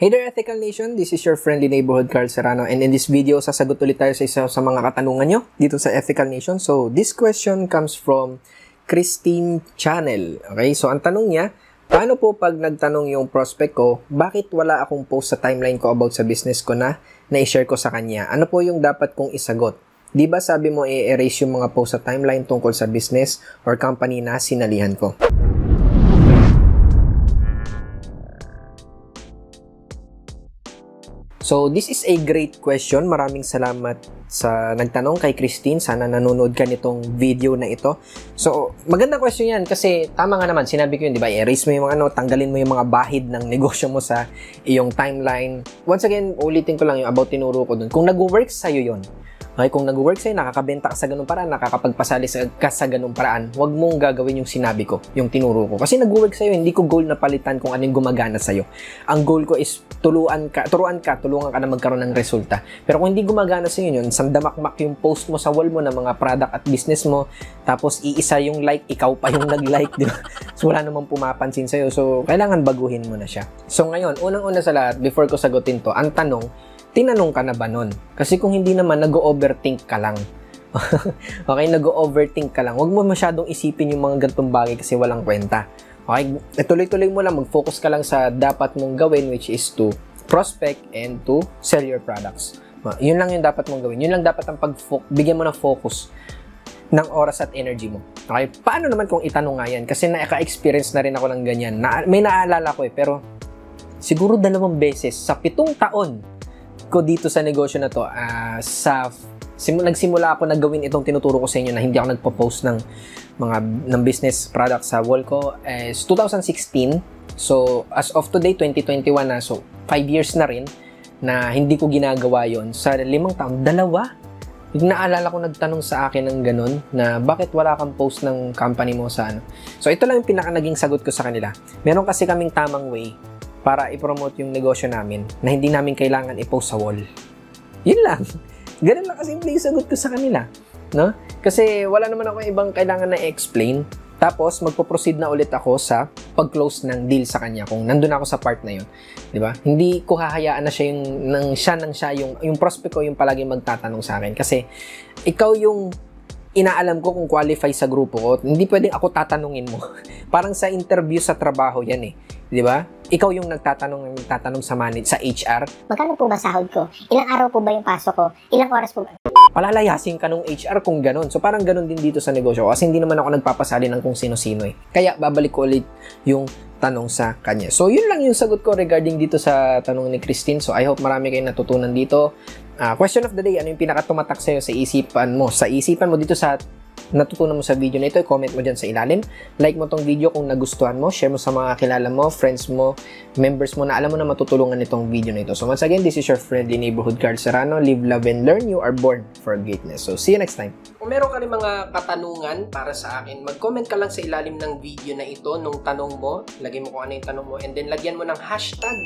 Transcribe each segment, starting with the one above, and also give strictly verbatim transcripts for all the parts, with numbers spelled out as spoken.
Hey there, Ethical Nation! This is your friendly neighborhood, Karl Serrano. And in this video, sasagot ulit tayo sa isa sa mga katanungan nyo dito sa Ethical Nation. So, this question comes from Christine Channel. Okay? So, ang tanong niya, paano po pag nagtanong yung prospect ko, bakit wala akong post sa timeline ko about sa business ko na na-share ko sa kanya? Ano po yung dapat kong isagot? Di ba sabi mo i-erase yung mga post sa timeline tungkol sa business or company na sinalihan ko? So, this is a great question. Maraming salamat sa nagtanong kay Christine. Sana nanonood ka nitong video na ito. So, maganda question yan kasi tama nga naman. Sinabi ko yun, di ba? I-erase mo yung mga ano, tanggalin mo yung mga bahid ng negosyo mo sa iyong timeline. Once again, ulitin ko lang yung about tinuro ko dun. Kung nag-work sa'yo yun, okay, kung nag-work sa'yo, nakakabenta ka sa ganung paraan, nakakapagpasali ka sa ganung paraan, huwag mong gagawin yung sinabi ko, yung tinuro ko. Kasi nag-work sa'yo, hindi ko goal na palitan kung anong gumagana sa'yo. Ang goal ko is tuluan ka, turuan ka, tulungan ka na magkaroon ng resulta. Pero kung hindi gumagana sa'yo yun, sandamakmak yung post mo sa wall mo ng mga product at business mo, tapos iisa yung like, ikaw pa yung nag-like, di ba? So, wala namang pumapansin sa'yo. So, kailangan baguhin mo na siya. So, ngayon, unang-una sa lahat, before ko sagutin to, ang tanong, tinanong ka na ba nun? Kasi kung hindi naman, nag-overthink ka lang. Okay, nag-overthink ka lang. Huwag mo masyadong isipin yung mga gantong bagay kasi walang kwenta. Okay, tuloy-tuloy mo lang, mag-focus ka lang sa dapat mong gawin, which is to prospect and to sell your products. Yun lang yung dapat mong gawin. Yun lang dapat ang pag-focus, bigyan mo ng focus ng oras at energy mo. Okay, paano naman kung itanong nga yan? Kasi naka-experience na rin ako ng ganyan. Na, may naalala ko eh, pero siguro dalawang beses sa pitong taon ko dito sa negosyo na to, uh, sa nagsimula ako na gawin itong tinuturo ko sa inyo na hindi ako nagpo-post ng mga ng business product sa wall ko is twenty sixteen. So as of today, twenty twenty-one na, so five years na rin na hindi ko ginagawa yon. Sa limang taon, dalawa. Naalala ko nagtanong sa akin ng ganun na bakit wala kang post ng company mo sa ano. So ito lang yung pinaka naging sagot ko sa kanila. Meron kasi kaming tamang way para i-promote yung negosyo namin na hindi namin kailangan i-post sa wall. Yun lang. Ganun lang kasi yung sagot ko sa kanila. No? Kasi wala naman ako ibang kailangan na i-explain. Tapos, magpo-proceed na ulit ako sa pag-close ng deal sa kanya kung nandun ako sa part na yun. Diba? Hindi ko hahayaan na siya yung, ng siya, ng siya yung, yung prospect ko yung palagi magtatanong sa akin. Kasi, ikaw yung inaalam ko kung qualify sa grupo ko, hindi pwedeng ako tatanungin mo. Parang sa interview sa trabaho yan eh. Di ba? Ikaw yung nagtatanong, nagtatanong sa manage, sa H R. Magkano po ba sahod ko? Ilang araw po ba yung pasok ko? Ilang oras po ba? Palalayasin ka nung H R kung ganun. So parang ganun din dito sa negosyo ko kasi hindi naman ako nagpapasali ng kung sino-sino eh. Kaya babalik ko ulit yung tanong sa kanya. So yun lang yung sagot ko regarding dito sa tanong ni Christine. So I hope marami kayong natutunan dito. Uh, question of the day, ano yung pinakatumatak sa'yo sa isipan mo? Sa isipan mo dito sa natutunan mo sa video na ito, i-comment mo dyan sa ilalim. Like mo tong video kung nagustuhan mo, share mo sa mga kilala mo, friends mo, members mo na alam mo na matutulungan itong video na ito. So once again, this is your friendly neighborhood, Karl Serrano. Live, love, and learn. You are born for greatness. So see you next time. Kung meron ka rin mga katanungan para sa akin, mag-comment ka lang sa ilalim ng video na ito nung tanong mo. Lagay mo kung ano yung tanong mo and then lagyan mo ng hashtag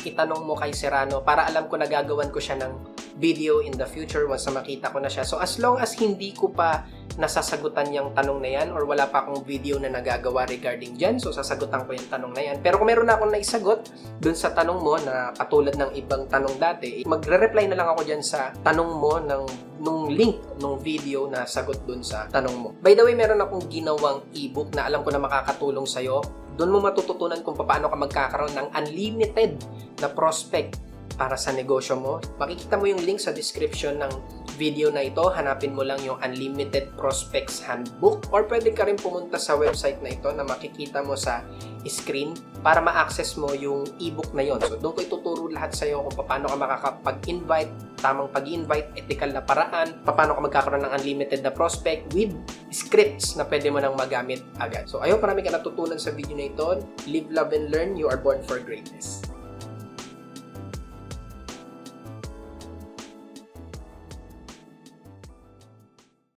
itanong mo kay Serrano para alam ko na gagawan ko siya ng video in the future once na makita ko na siya. So as long as hindi ko pa nasasagutan yung tanong na yan or wala pa akong video na nagagawa regarding dyan, so sasagutan ko yung tanong na yan. Pero kung meron na akong naisagot dun sa tanong mo na katulad ng ibang tanong dati, magre-reply na lang ako dyan sa tanong mo ng nung link nung video na sagot dun sa tanong mo. By the way, meron akong ginawang ebook na alam ko na makakatulong sa'yo. Dun mo matututunan kung paano ka magkakaroon ng unlimited na prospect para sa negosyo mo. Makikita mo yung link sa description ng video na ito. Hanapin mo lang yung Unlimited Prospects Handbook or pwede ka rin pumunta sa website na ito na makikita mo sa screen para ma-access mo yung ebook na yon. So doon ko ituturo lahat sa'yo kung paano ka makakapag-invite, tamang pag-invite, ethical na paraan, paano ka magkakaroon ng unlimited na prospect with scripts na pwede mo nang magamit agad. So ayun, marami ka natutunan sa video na ito. Live, love, and learn. You are born for greatness.